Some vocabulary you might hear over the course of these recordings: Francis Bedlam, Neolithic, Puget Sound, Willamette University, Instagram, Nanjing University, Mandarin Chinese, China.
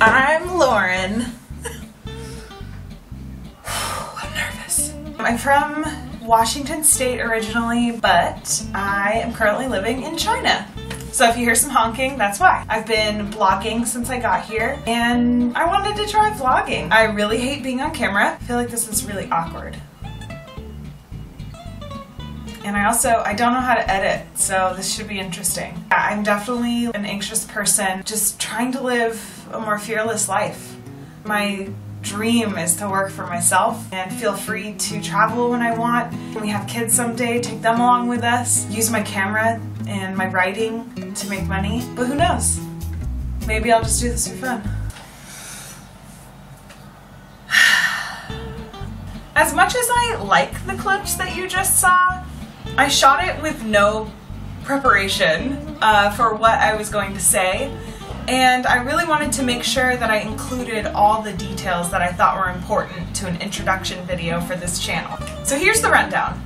I'm Lauren. I'm nervous. I'm from Washington State originally, but I am currently living in China. So if you hear some honking, that's why. I've been blogging since I got here, and I wanted to try vlogging. I really hate being on camera. I feel like this is really awkward. And I don't know how to edit, so this should be interesting. Yeah, I'm definitely an anxious person, just trying to live a more fearless life. My dream is to work for myself and feel free to travel when I want. When we have kids someday, take them along with us, use my camera and my writing to make money, but who knows? Maybe I'll just do this for fun. As much as I like the clips that you just saw, I shot it with no preparation for what I was going to say, and I really wanted to make sure that I included all the details that I thought were important to an introduction video for this channel. So here's the rundown.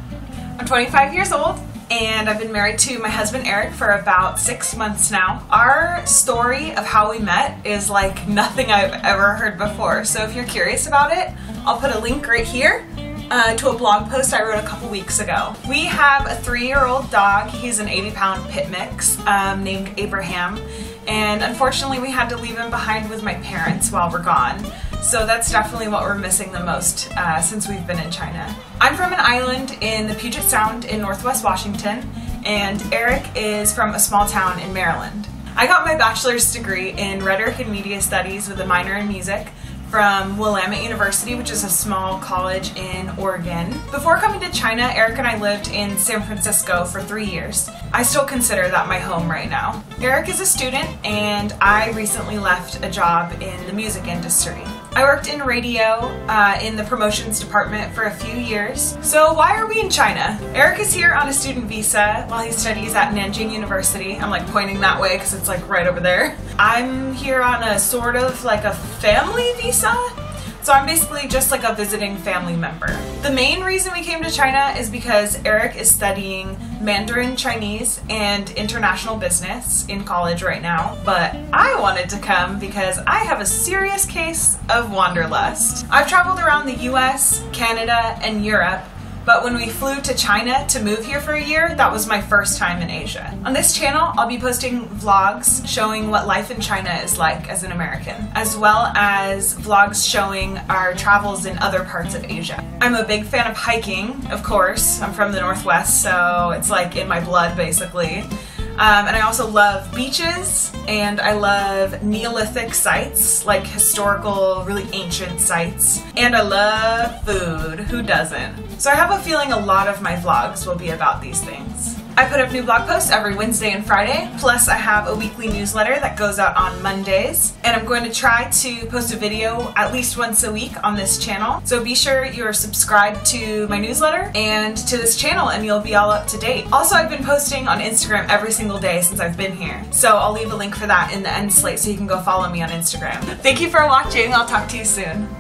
I'm 25 years old, and I've been married to my husband Eric for about 6 months now. Our story of how we met is like nothing I've ever heard before, so if you're curious about it, I'll put a link right here. To a blog post I wrote a couple weeks ago. We have a 3-year-old dog. He's an 80-pound pit mix named Abraham, and unfortunately we had to leave him behind with my parents while we're gone. So that's definitely what we're missing the most since we've been in China. I'm from an island in the Puget Sound in Northwest Washington, and Eric is from a small town in Maryland. I got my bachelor's degree in rhetoric and media studies with a minor in music from Willamette University, which is a small college in Oregon. Before coming to China, Eric and I lived in San Francisco for 3 years. I still consider that my home right now. Eric is a student, and I recently left a job in the music industry. I worked in radio in the promotions department for a few years. So why are we in China? Eric is here on a student visa while he studies at Nanjing University. I'm like pointing that way because it's like right over there. I'm here on a sort of like a family visa. So I'm basically just like a visiting family member. The main reason we came to China is because Eric is studying Mandarin Chinese and international business in college right now, but I wanted to come because I have a serious case of wanderlust. I've traveled around the US, Canada, and Europe, but when we flew to China to move here for a year, that was my first time in Asia. On this channel, I'll be posting vlogs showing what life in China is like as an American, as well as vlogs showing our travels in other parts of Asia. I'm a big fan of hiking, of course. I'm from the Northwest, so it's like in my blood, basically. And I also love beaches, and I love Neolithic sites, like historical, really ancient sites. And I love food. Who doesn't? So I have a feeling a lot of my vlogs will be about these things. I put up new blog posts every Wednesday and Friday, plus I have a weekly newsletter that goes out on Mondays, and I'm going to try to post a video at least once a week on this channel. So be sure you're subscribed to my newsletter and to this channel, and you'll be all up to date. Also, I've been posting on Instagram every single day since I've been here, so I'll leave a link for that in the end slate so you can go follow me on Instagram. Thank you for watching. I'll talk to you soon.